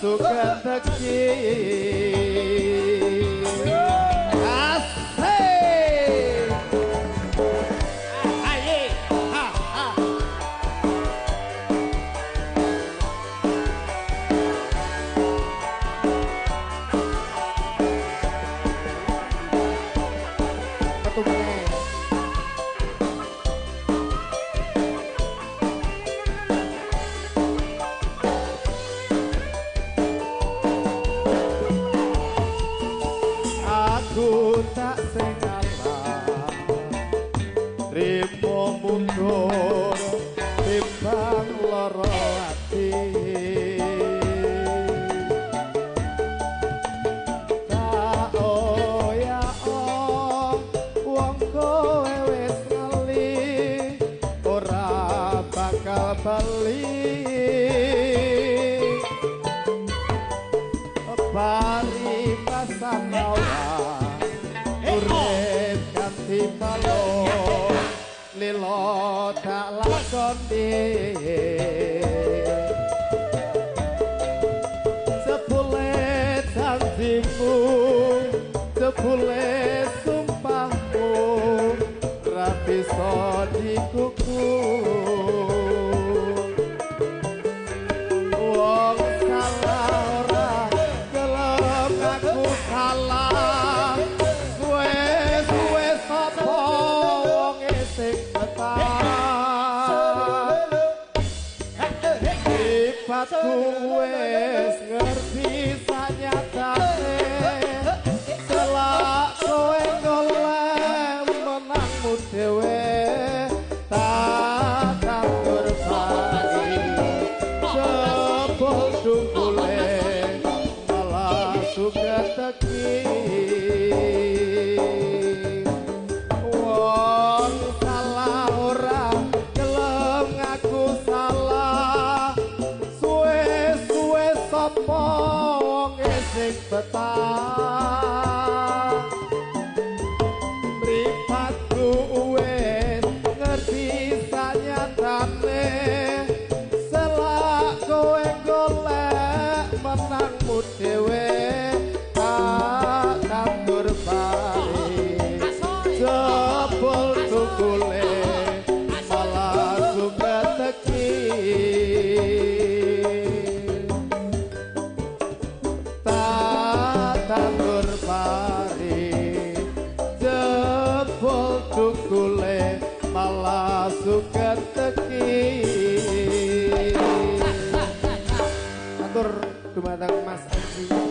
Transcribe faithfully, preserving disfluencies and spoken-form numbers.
Suket Teki, asik, aye, ha ha. Ketumane. Sepulit janjimu, sepulit sumpahmu, rapi so dikuku. Wong salah ora gelem aku salah, suwe-suwe sapa wonge sing betah. Aku wes ngerti sanyatane, selak kowe golek menangmu dhewe, tak tanggur pari jebol dungkule malah suket teki. Mripatku uwes ngerti sanyatane, selak kowe golek menangmu dhewe, tak tandur pari jebol dungkule malah suket teki. Tandur pari jebol dungkule malah suket teki. Matur dumateng Mas Aji.